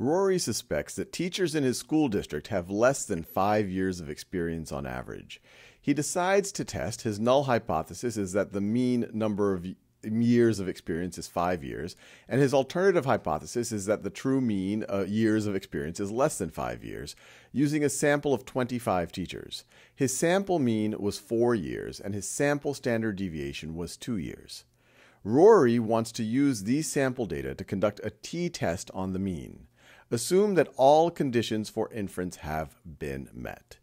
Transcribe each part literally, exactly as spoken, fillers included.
Rory suspects that teachers in his school district have less than five years of experience on average. He decides to test. His null hypothesis is that the mean number of years of experience is five years, and his alternative hypothesis is that the true mean uh, years of experience is less than five years, using a sample of twenty-five teachers. His sample mean was four years, and his sample standard deviation was two years. Rory wants to use these sample data to conduct a t-test on the mean. Assume that all conditions for inference have been met.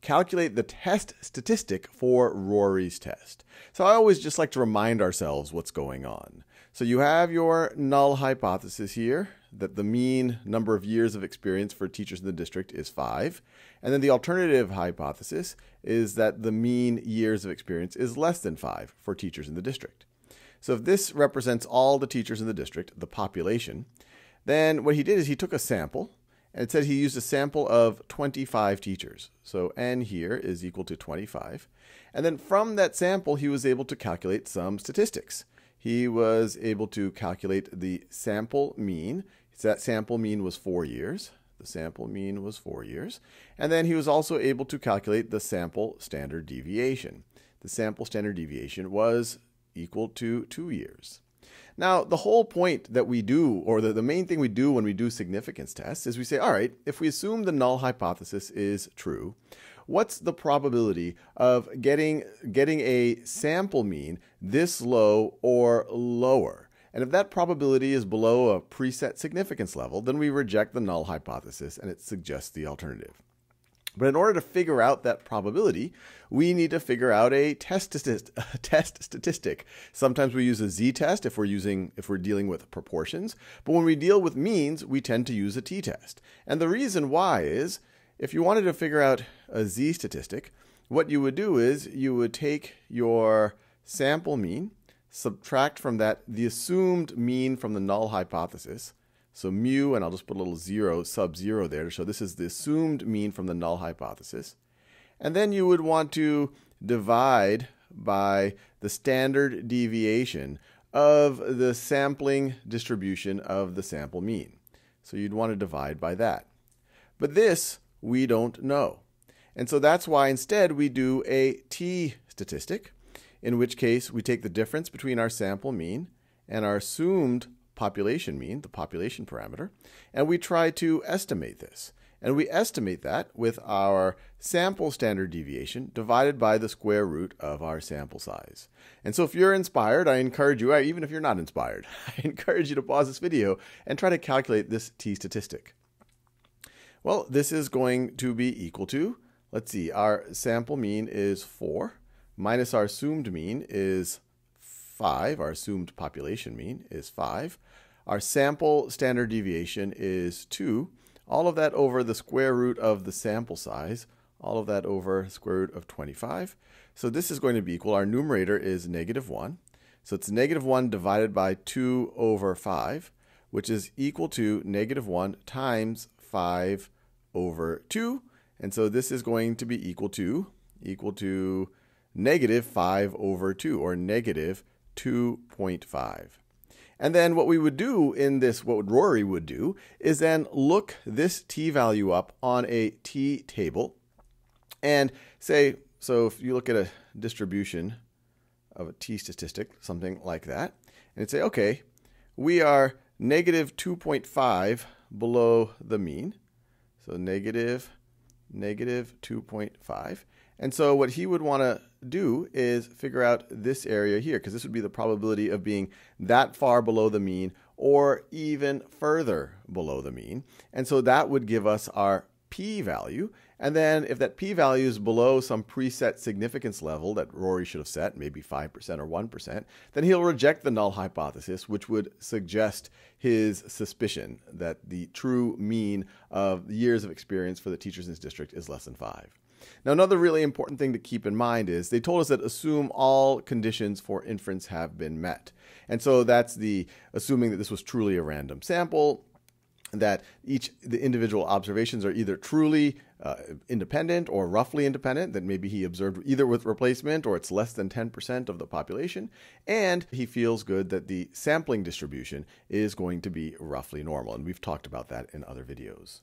Calculate the test statistic for Rory's test. So I always just like to remind ourselves what's going on. So you have your null hypothesis here, that the mean number of years of experience for teachers in the district is five. And then the alternative hypothesis is that the mean years of experience is less than five for teachers in the district. So if this represents all the teachers in the district, the population, then what he did is he took a sample, and it said he used a sample of twenty-five teachers. So n here is equal to twenty-five. And then from that sample, he was able to calculate some statistics. He was able to calculate the sample mean. So that sample mean was four years. The sample mean was four years. And then he was also able to calculate the sample standard deviation. The sample standard deviation was equal to two years. Now, the whole point that we do, or the, the main thing we do when we do significance tests, is we say, all right, if we assume the null hypothesis is true, what's the probability of getting, getting a sample mean this low or lower? And if that probability is below a preset significance level, then we reject the null hypothesis and it suggests the alternative. But in order to figure out that probability, we need to figure out a test, a test statistic. Sometimes we use a z-test if we're using if we're dealing with proportions, but when we deal with means, we tend to use a t-test. And the reason why is, if you wanted to figure out a z-statistic, what you would do is you would take your sample mean, subtract from that the assumed mean from the null hypothesis. So mu, and I'll just put a little zero, sub zero there to show this is the assumed mean from the null hypothesis. And then you would want to divide by the standard deviation of the sampling distribution of the sample mean. So you'd want to divide by that. But this we don't know. And so that's why instead we do a t-statistic, in which case we take the difference between our sample mean and our assumed population mean, the population parameter, and we try to estimate this. And we estimate that with our sample standard deviation divided by the square root of our sample size. And so if you're inspired, I encourage you, even if you're not inspired, I encourage you to pause this video and try to calculate this t-statistic. Well, this is going to be equal to, let's see, our sample mean is four, minus our assumed mean is five, our assumed population mean is five. Our sample standard deviation is two. All of that over the square root of the sample size. All of that over square root of twenty-five. So this is going to be equal. Our numerator is negative one. So it's negative one divided by two over five, which is equal to negative one times five over two. And so this is going to be equal to, equal to negative five over two, or negative two point five. And then what we would do in this, what Rory would do, is then look this t-value up on a t-table and say, so if you look at a distribution of a t-statistic, something like that, and say, okay, we are negative two point five below the mean, so negative, negative two point five. And so what he would want to do is figure out this area here, because this would be the probability of being that far below the mean or even further below the mean. And so that would give us our p-value. And then if that p-value is below some preset significance level that Rory should have set, maybe five percent or one percent, then he'll reject the null hypothesis, which would suggest his suspicion that the true mean of years of experience for the teachers in his district is less than five. Now, another really important thing to keep in mind is they told us that assume all conditions for inference have been met. And so that's the assuming that this was truly a random sample, that each the individual observations are either truly uh, independent or roughly independent, that maybe he observed either with replacement or it's less than ten percent of the population, and he feels good that the sampling distribution is going to be roughly normal. And we've talked about that in other videos.